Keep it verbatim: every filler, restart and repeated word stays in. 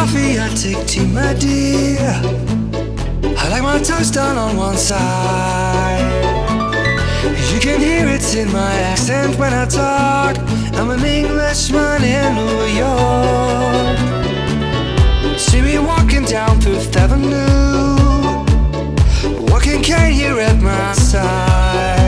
coffee, I take tea, my dear. I like my toast done on one side. You can hear it in my accent when I talk. I'm an Englishman in New York. See me walking down Fifth Avenue, walking cane here at my side.